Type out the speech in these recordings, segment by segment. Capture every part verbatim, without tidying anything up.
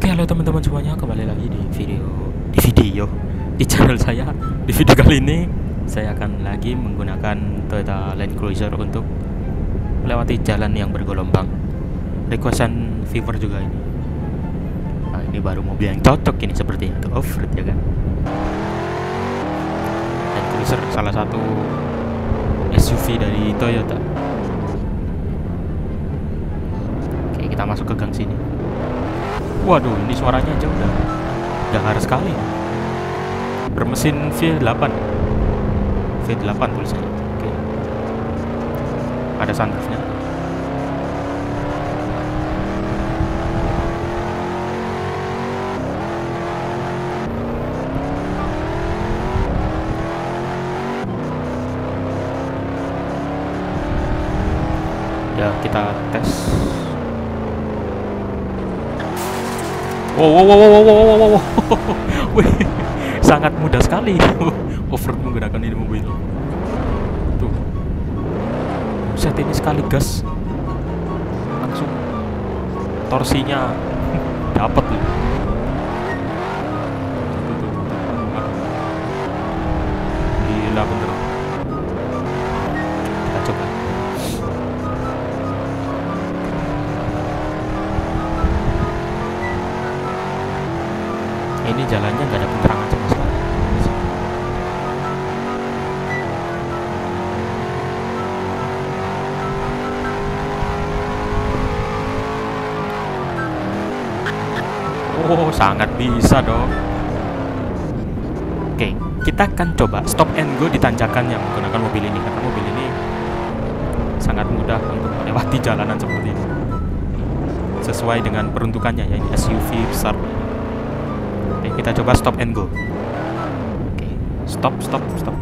Oke, halo teman-teman semuanya, kembali lagi di video di video di channel saya. Di video kali ini saya akan lagi menggunakan Toyota Land Cruiser untuk melewati jalan yang bergelombang. Requestan viewer juga ini. Nah, ini baru mobil yang cocok ini sepertinya untuk off-road, ya kan. Land Cruiser salah satu S U V dari Toyota. Oke, kita masuk ke gang sini. Waduh, ini suaranya aja udah dahar sekali. Bermesin V delapan V delapan tulisannya. Oke. Ada sunroofnya. Ya, kita tes. Wow, wow, wow, wow, wow, wow, wow, wow. Sangat mudah sekali off-road menggunakan ini mobil ini. Tuh, set ini sekali gas langsung torsinya dapat loh. Gila bener. Kita coba. Ini jalannya nggak ada penerangan sama sekali. Oh, sangat bisa dong. Oke, kita akan coba stop and go di tanjakan yang menggunakan mobil ini, karena mobil ini sangat mudah untuk melewati jalanan seperti ini sesuai dengan peruntukannya, ya, ini S U V besar. Oke, kita coba stop and go. Oke, stop, stop, stop.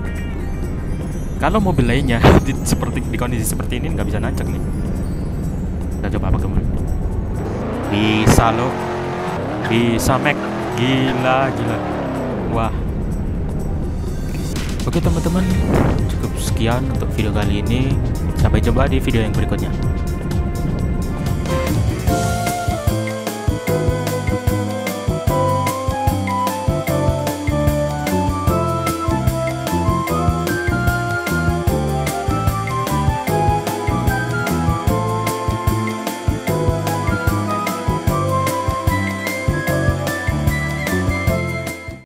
Kalau mobil lainnya di, seperti di kondisi seperti ini nggak bisa nancak nih. Kita coba apa kemarin? Bisa loh, bisa mek, gila, gila, wah. Oke teman-teman, cukup sekian untuk video kali ini. Sampai jumpa di video yang berikutnya.